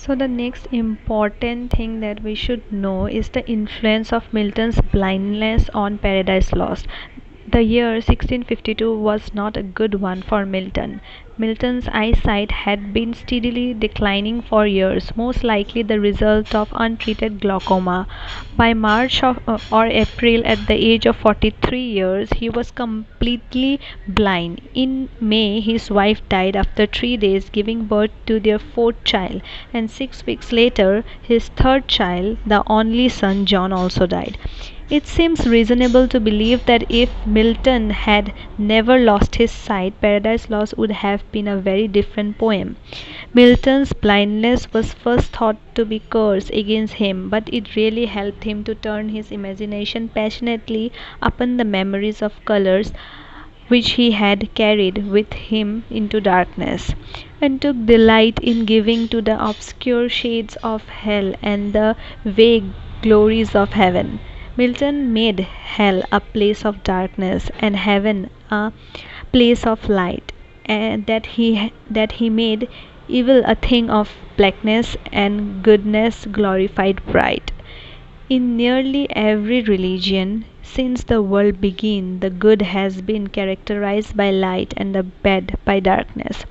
So the next important thing that we should know is the influence of Milton's blindness on Paradise Lost. The year 1652 was not a good one for Milton. Milton's eyesight had been steadily declining for years, most likely the result of untreated glaucoma. By March or April, at the age of 43 years, he was completely blind. In May, his wife died after 3 days, giving birth to their fourth child, and 6 weeks later, his third child, the only son John, also died. It seems reasonable to believe that if Milton had never lost his sight, Paradise Lost would have been a very different poem. Milton's blindness was first thought to be a curse against him, but it really helped him to turn his imagination passionately upon the memories of colors which he had carried with him into darkness, and took delight in giving to the obscure shades of hell and the vague glories of heaven. Milton made hell a place of darkness and heaven a place of light, and that he made evil a thing of blackness and goodness glorified bright. In nearly every religion since the world began, the good has been characterized by light and the bad by darkness.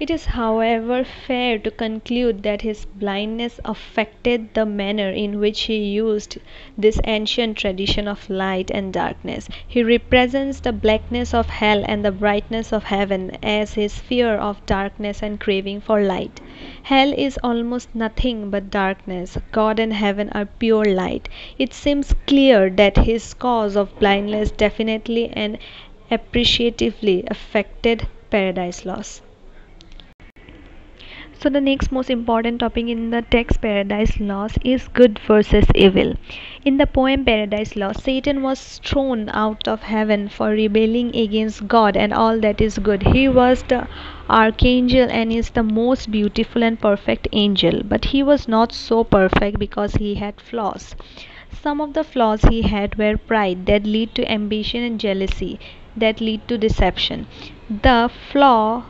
It is, however, fair to conclude that his blindness affected the manner in which he used this ancient tradition of light and darkness. He represents the blackness of hell and the brightness of heaven as his fear of darkness and craving for light. Hell is almost nothing but darkness. God and heaven are pure light. It seems clear that his cause of blindness definitely and appreciatively affected Paradise Lost. So the next most important topic in the text Paradise Lost is good versus evil. In the poem Paradise Lost, Satan was thrown out of heaven for rebelling against God and all that is good. He was the archangel and is the most beautiful and perfect angel, but he was not so perfect because he had flaws. Some of the flaws he had were pride that lead to ambition and jealousy that lead to deception. The flaw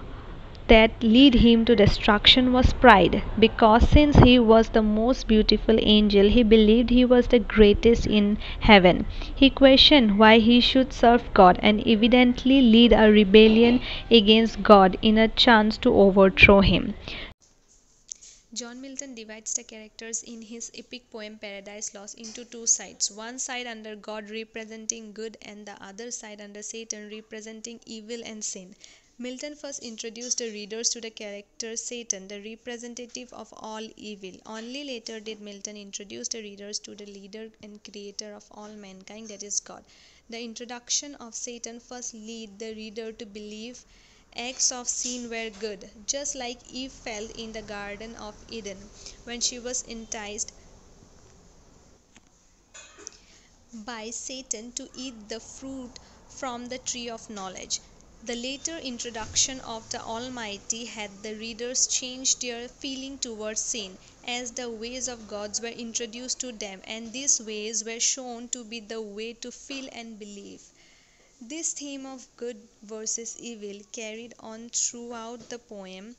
that led him to destruction was pride, because since he was the most beautiful angel, he believed he was the greatest in heaven. He questioned why he should serve God and evidently lead a rebellion against God in a chance to overthrow him. John Milton divides the characters in his epic poem Paradise Lost into two sides, one side under God representing good and the other side under Satan representing evil and sin. Milton first introduced the readers to the character Satan, the representative of all evil. Only later did Milton introduce the readers to the leader and creator of all mankind, that is God. The introduction of Satan first leads the reader to believe acts of sin were good, just like Eve felt in the Garden of Eden when she was enticed by Satan to eat the fruit from the tree of knowledge. The later introduction of the Almighty had the readers change their feeling towards sin, as the ways of God were introduced to them, and these ways were shown to be the way to feel and believe. This theme of good versus evil carried on throughout the poem,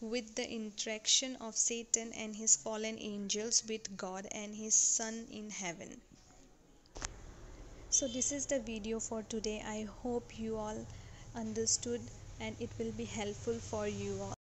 with the interaction of Satan and his fallen angels with God and his Son in heaven. So this is the video for today. I hope you all understood and it will be helpful for you all.